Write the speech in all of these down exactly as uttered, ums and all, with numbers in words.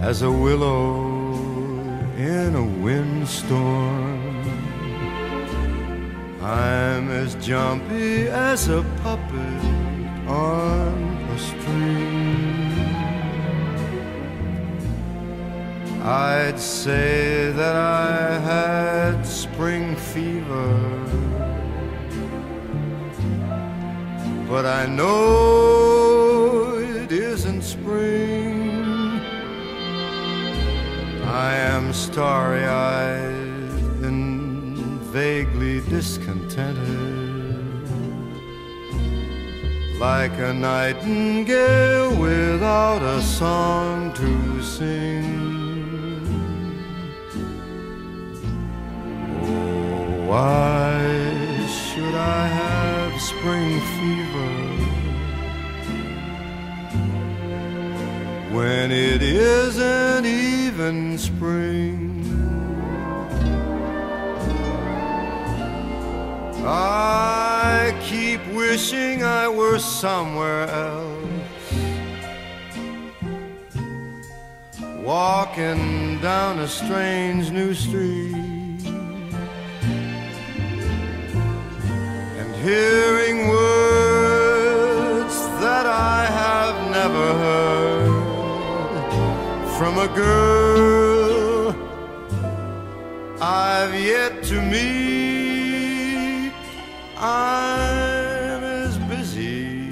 as a willow in a windstorm. I'm as jumpy as a puppet on a string. I'd say that I had spring fever, but I know it isn't spring. I am starry-eyed and vaguely discontented, like a nightingale without a song to sing. Oh, why should I have spring fever when it isn't even spring? I keep wishing I were somewhere else, walking down a strange new street and hearing words that I have never heard from a girl I've yet to meet. I'm as busy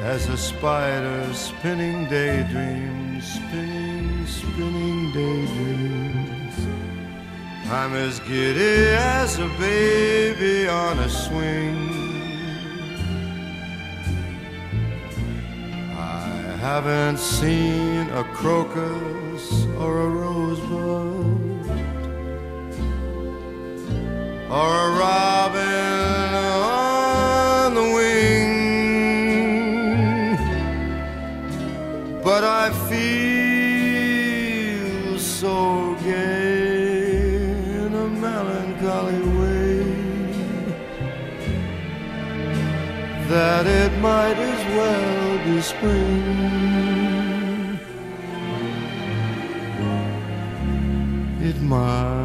as a spider spinning daydreams, spinning, spinning daydreams. I'm as giddy as a baby on a swing. I haven't seen a crocus or a rosebud or a robin on the wing, but I feel so gay in a melancholy way that it might as well be spring. It might